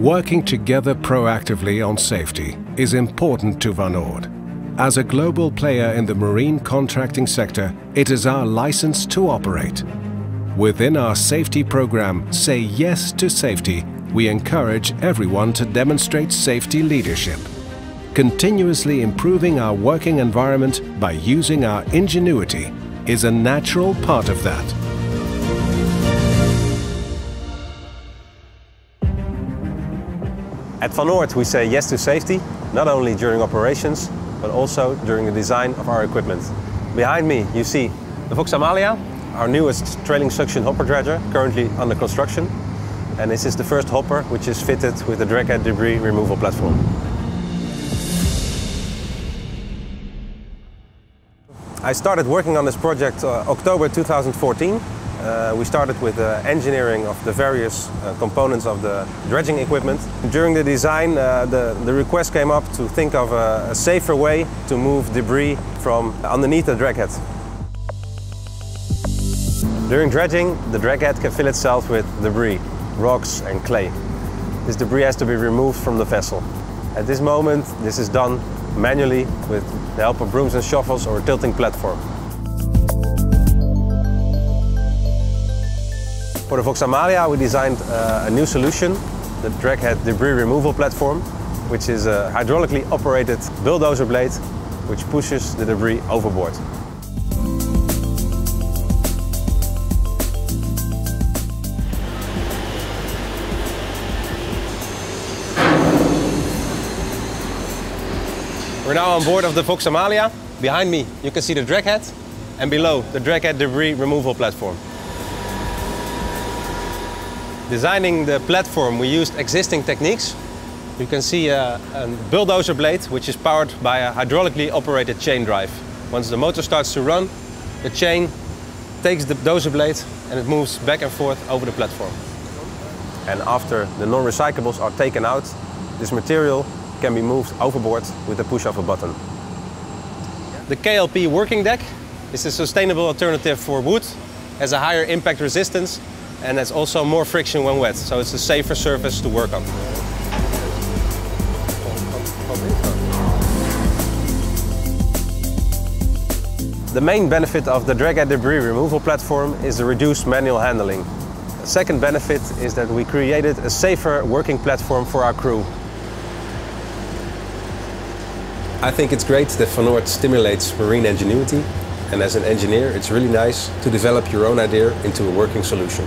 Working together proactively on safety is important to Van Oord. As a global player in the marine contracting sector, it is our license to operate. Within our safety program, Say Yes to Safety, we encourage everyone to demonstrate safety leadership, continuously improving our working environment by using our ingenuity is a natural part of that. At Van Oord, we say yes to safety, not only during operations, but also during the design of our equipment. Behind me, you see the Vox Amalia, our newest trailing suction hopper dredger, currently under construction. And this is the first hopper which is fitted with the drag head debris removal platform. I started working on this project October 2014. We started with the engineering of the various components of the dredging equipment. During the design, the request came up to think of a safer way to move debris from underneath the draghead. During dredging, the draghead can fill itself with debris, rocks and clay. This debris has to be removed from the vessel. At this moment, this is done manually with the help of brooms and shovels or a tilting platform. For the Vox Amalia, we designed a new solution, the draghead debris removal platform, which is a hydraulically operated bulldozer blade which pushes the debris overboard. We're now on board of the Vox Amalia. Behind me, you can see the draghead, and below, the draghead debris removal platform. Designing the platform, we used existing techniques. You can see a bulldozer blade, which is powered by a hydraulically operated chain drive. Once the motor starts to run, the chain takes the dozer blade and it moves back and forth over the platform. And after the non-recyclables are taken out, this material can be moved overboard with the push of a button. The KLP working deck is a sustainable alternative for wood, has a higher impact resistance, and that's also more friction when wet, so it's a safer surface to work on. The main benefit of the draghead debris removal platform is the reduced manual handling. The second benefit is that we created a safer working platform for our crew. I think it's great that Van Oord stimulates marine ingenuity. And as an engineer, it's really nice to develop your own idea into a working solution.